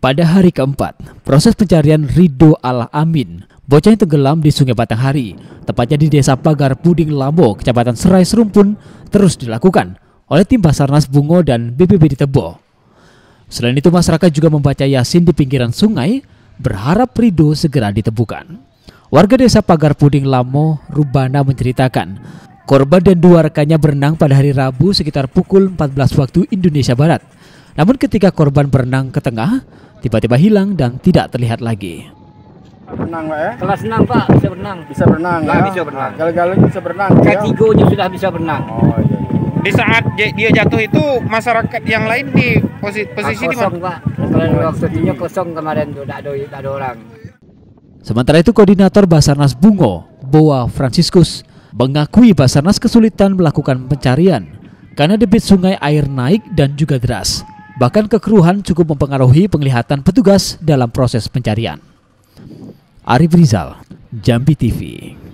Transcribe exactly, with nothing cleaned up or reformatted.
Pada hari keempat, proses pencarian Ridho al-Amin, bocah yang tenggelam di Sungai Batanghari, tepatnya di Desa Pagar Puding Lamo, Kecamatan Serai Serumpun, terus dilakukan oleh tim Basarnas Bungo dan B P B D Tebo. Selain itu, masyarakat juga membaca Yasin di pinggiran sungai, berharap Ridho segera ditemukan. Warga Desa Pagar Puding Lamo, Rubana menceritakan, korban dan dua rekannya berenang pada hari Rabu sekitar pukul empat belas waktu Indonesia Barat. Namun ketika korban berenang ke tengah, tiba-tiba hilang dan tidak terlihat lagi. Senang, Pak, ya? Setelah senang, Pak, bisa berenang. Bisa berenang, nah, ya? Bisa berenang. Gal-galanya bisa berenang. Ketigonya sudah bisa berenang. Oh, iya, iya. Di saat dia jatuh itu, masyarakat yang lain di posisi, posisi ah, kosong, di mana? Kosong, Pak. Waktunya kosong kemarin, tidak ada, ada orang. Sementara itu, Koordinator Basarnas Bungo, Boa Franciscus, mengakui Basarnas kesulitan melakukan pencarian karena debit sungai air naik dan juga deras. Bahkan kekeruhan cukup mempengaruhi penglihatan petugas dalam proses pencarian. Arif Rizal, Jambi T V.